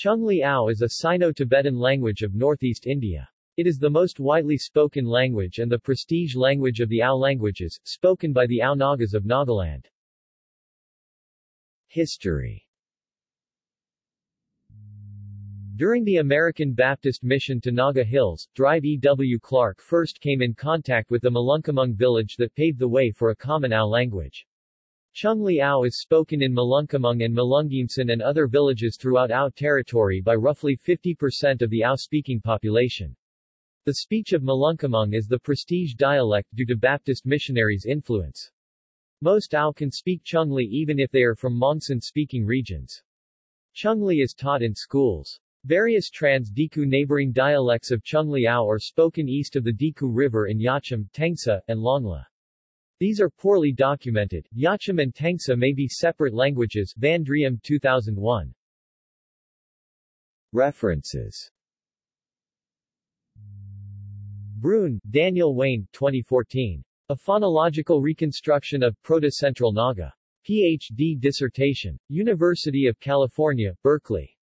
Chungli Ao is a Sino-Tibetan language of northeast India. It is the most widely spoken language and the prestige language of the Ao languages, spoken by the Ao Nagas of Nagaland. History. During the American Baptist mission to Naga Hills, Drive E. W. Clark first came in contact with the Mulungkamung village that paved the way for a common Ao language. Chungli Ao is spoken in Mulungkamung and Malungimsen and other villages throughout Ao territory by roughly 50% of the Ao-speaking population. The speech of Mulungkamung is the prestige dialect due to Baptist missionaries' influence. Most Ao can speak Chungli even if they are from Mongsan-speaking regions. Chungli is taught in schools. Various trans-Diku neighboring dialects of Chungli Ao are spoken east of the Diku River in Yacham, Tengsa, and Longla. These are poorly documented. Yacham and Tengsa may be separate languages. Vandriem 2001. References. Brune, Daniel Wayne, 2014. A Phonological Reconstruction of Proto-Central Naga. Ph.D. Dissertation. University of California, Berkeley.